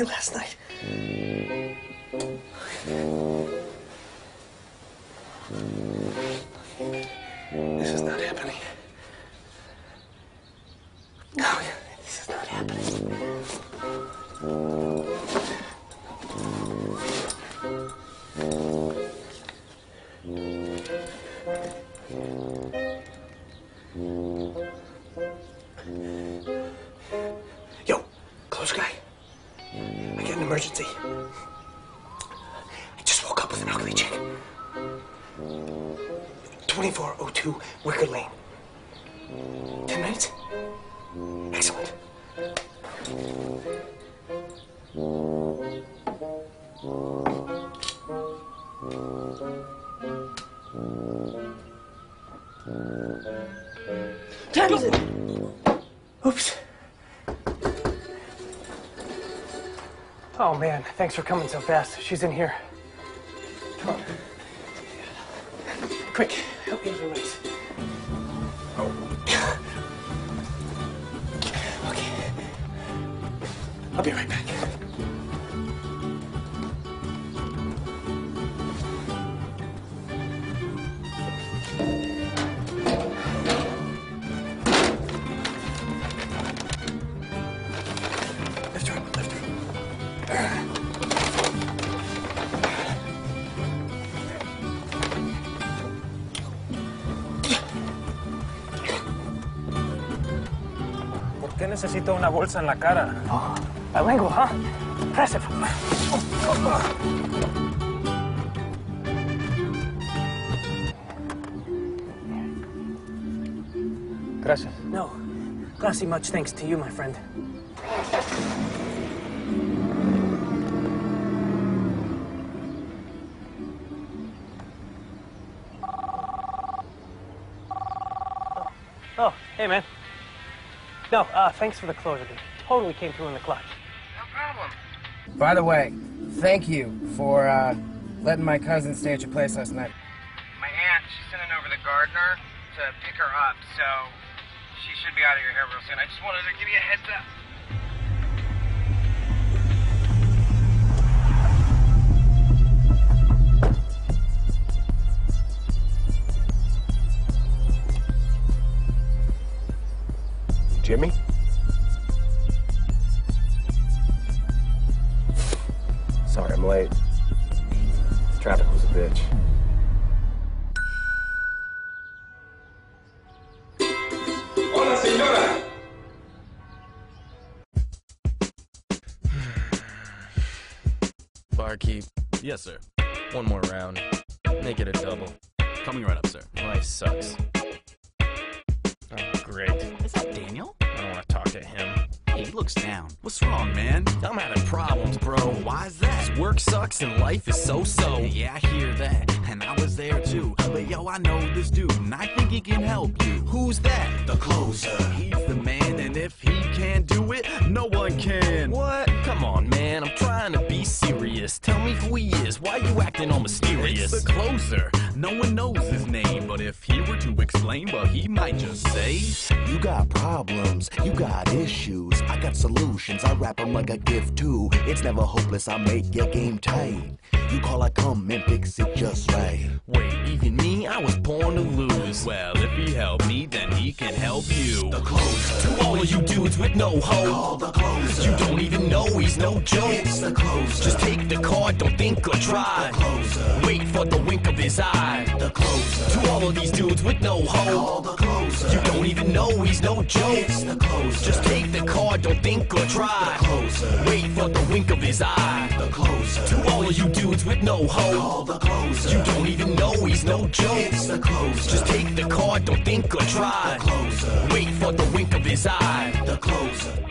me last night. This is not happening. No, this is not happening. Yo, close guy. I got an emergency. I just woke up with an ugly chick. 2402 Wicker Lane. 10 minutes? Excellent. Candles! Oops. Oh man, thanks for coming so fast. She's in here. Come on. Quick, help me with your legs. Oh. Okay. I'll be right back. Necesito una bolsa en la cara. Oh, bilingual, huh? Impressive. Oh, oh, oh. Gracias. No, classy much thanks to you, my friend. Oh, hey, man. No, thanks for the closure, dude. Totally came through in the clutch. No problem. By the way, thank you for letting my cousin stay at your place last night. My aunt, she's sending over the gardener to pick her up, so she should be out of your hair real soon. I just wanted to give you a heads up. Jimmy? Sorry, I'm late. Traffic was a bitch. Hola, señora! Barkeep. Yes, sir. One more round. Make it a double. Coming right up, sir. Life sucks. Oh, great. Is that Daniel? I don't want to talk to him. Hey, he looks down. What's wrong, man? I'm having problems, bro. Why is that? His work sucks and life is so-so. Yeah, I hear that. And I was there, too. But yo, I know this dude, and I think he can help you. Who's that? The closer. He's the man, and if he can't do it, no one can. What? Come on, man. I'm trying to be serious. Tell me who he is. Why you acting all mysterious? It's the closer. No one knows his name, but if he were to explain, well, he might just say, you got problems, you got issues, I got solutions, I wrap them like a gift too. It's never hopeless, I make your game tight. You call, I come and fix it just right. Wait, even me? I was born to lose. Well, if he helped me, then he can help you. The closer. To all of you dudes with no hope, call the closer. You don't even know he's no joke. It's the closer. Just take the card, don't think or try. The closer. Wait for the wink of his eye. The closer. To all of these dudes with no hope, the closer. You don't even know he's no joke. It's the closer. Just take the card, don't think or try. The closer. Wait for the wink of his eye. The closer. To all of you dudes with no hope, call the closer. You don't even know he's no joke. It's the closer. Just take the card, don't think or try. The closer. Wait for the wink of his eye. The closer.